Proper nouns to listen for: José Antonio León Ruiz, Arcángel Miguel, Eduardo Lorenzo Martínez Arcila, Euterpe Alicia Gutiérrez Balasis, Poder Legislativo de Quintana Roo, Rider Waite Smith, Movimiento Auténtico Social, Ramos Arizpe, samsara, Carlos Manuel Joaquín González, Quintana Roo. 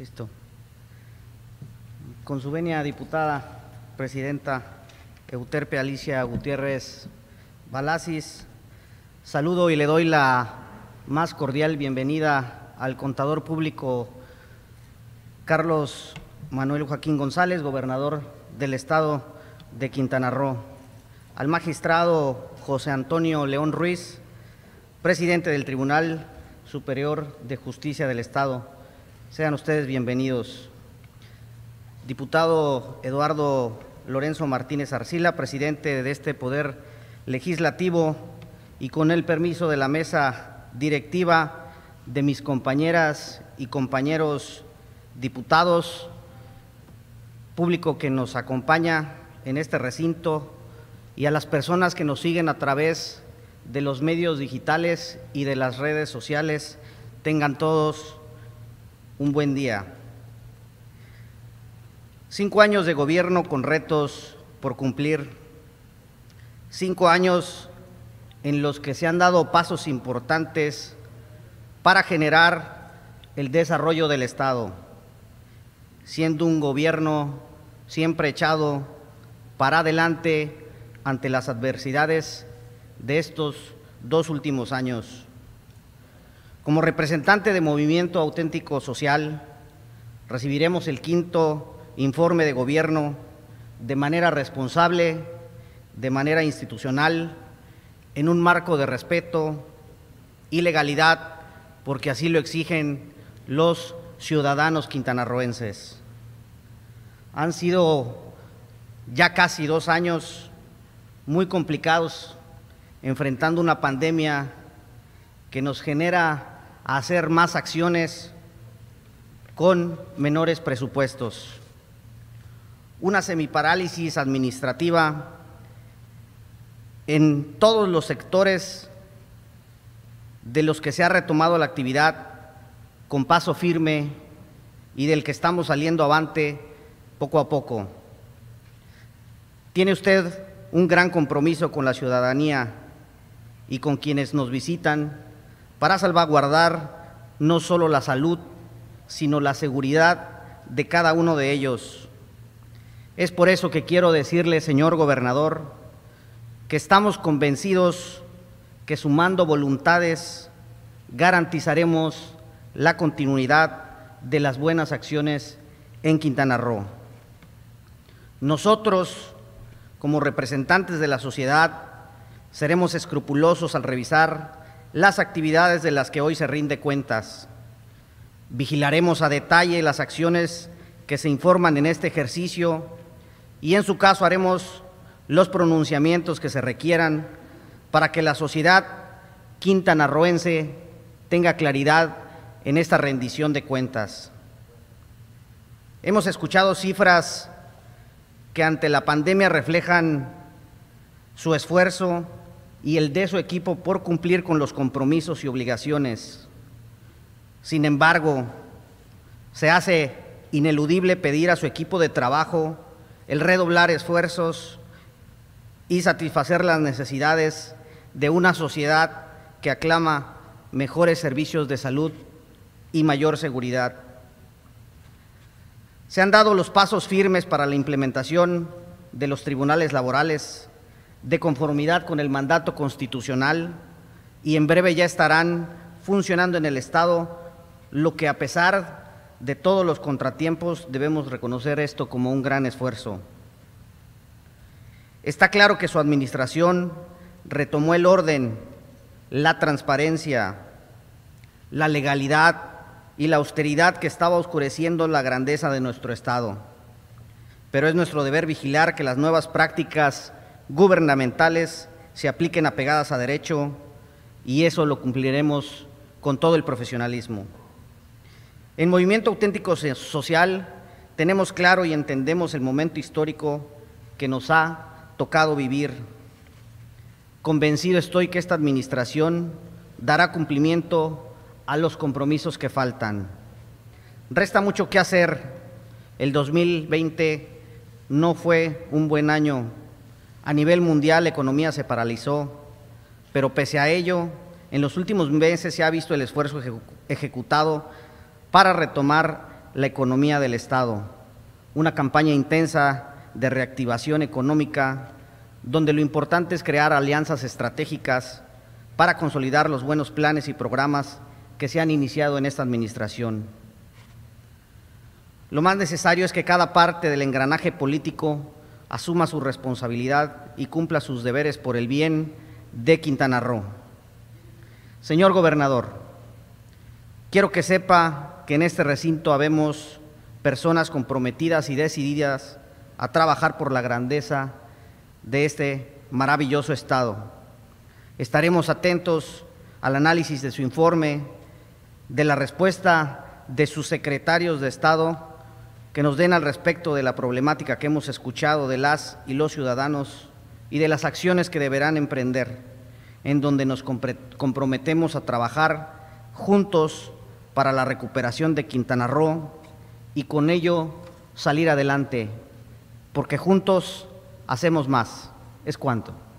Listo. Con su venia, diputada, presidenta Euterpe Alicia Gutiérrez Balasis, saludo y le doy la más cordial bienvenida al contador público Carlos Manuel Joaquín González, gobernador del estado de Quintana Roo, al magistrado José Antonio León Ruiz, presidente del Tribunal Superior de Justicia del estado. Sean ustedes bienvenidos. Diputado Eduardo Lorenzo Martínez Arcila, presidente de este Poder Legislativo, y con el permiso de la mesa directiva, de mis compañeras y compañeros diputados, público que nos acompaña en este recinto y a las personas que nos siguen a través de los medios digitales y de las redes sociales, tengan todos un buen día. 5 años de gobierno con retos por cumplir, 5 años en los que se han dado pasos importantes para generar el desarrollo del estado, siendo un gobierno siempre echado para adelante ante las adversidades de estos 2 últimos años. Como representante de Movimiento Auténtico Social, recibiremos el 5.º informe de gobierno de manera responsable, de manera institucional, en un marco de respeto y legalidad, porque así lo exigen los ciudadanos quintanarroenses. Han sido ya casi 2 años muy complicados, enfrentando una pandemia que nos genera hacer más acciones con menores presupuestos, una semiparálisis administrativa en todos los sectores de los que se ha retomado la actividad con paso firme y del que estamos saliendo avante poco a poco. Tiene usted un gran compromiso con la ciudadanía y con quienes nos visitan para salvaguardar no solo la salud, sino la seguridad de cada uno de ellos. Es por eso que quiero decirle, señor gobernador, que estamos convencidos que sumando voluntades garantizaremos la continuidad de las buenas acciones en Quintana Roo. Nosotros, como representantes de la sociedad, seremos escrupulosos al revisar las actividades de las que hoy se rinde cuentas. Vigilaremos a detalle las acciones que se informan en este ejercicio y, en su caso, haremos los pronunciamientos que se requieran para que la sociedad quintanarroense tenga claridad en esta rendición de cuentas. Hemos escuchado cifras que ante la pandemia reflejan su esfuerzo y el de su equipo por cumplir con los compromisos y obligaciones. Sin embargo, se hace ineludible pedir a su equipo de trabajo el redoblar esfuerzos y satisfacer las necesidades de una sociedad que aclama mejores servicios de salud y mayor seguridad. Se han dado los pasos firmes para la implementación de los tribunales laborales de conformidad con el mandato constitucional y en breve ya estarán funcionando en el estado, lo que a pesar de todos los contratiempos debemos reconocer esto como un gran esfuerzo. Está claro que su administración retomó el orden, la transparencia, la legalidad y la austeridad que estaba oscureciendo la grandeza de nuestro estado. Pero es nuestro deber vigilar que las nuevas prácticas gubernamentales se apliquen apegadas a derecho, y eso lo cumpliremos con todo el profesionalismo. En Movimiento Auténtico Social tenemos claro y entendemos el momento histórico que nos ha tocado vivir. Convencido estoy que esta administración dará cumplimiento a los compromisos que faltan. Resta mucho que hacer. El 2020 no fue un buen año. A nivel mundial, la economía se paralizó, pero pese a ello, en los últimos meses se ha visto el esfuerzo ejecutado para retomar la economía del Estado, una campaña intensa de reactivación económica, donde lo importante es crear alianzas estratégicas para consolidar los buenos planes y programas que se han iniciado en esta administración. Lo más necesario es que cada parte del engranaje político asuma su responsabilidad y cumpla sus deberes por el bien de Quintana Roo. Señor Gobernador, quiero que sepa que en este recinto habemos personas comprometidas y decididas a trabajar por la grandeza de este maravilloso Estado. Estaremos atentos al análisis de su informe, de la respuesta de sus secretarios de Estado que nos den al respecto de la problemática que hemos escuchado de las y los ciudadanos y de las acciones que deberán emprender, en donde nos comprometemos a trabajar juntos para la recuperación de Quintana Roo y con ello salir adelante, porque juntos hacemos más. Es cuanto.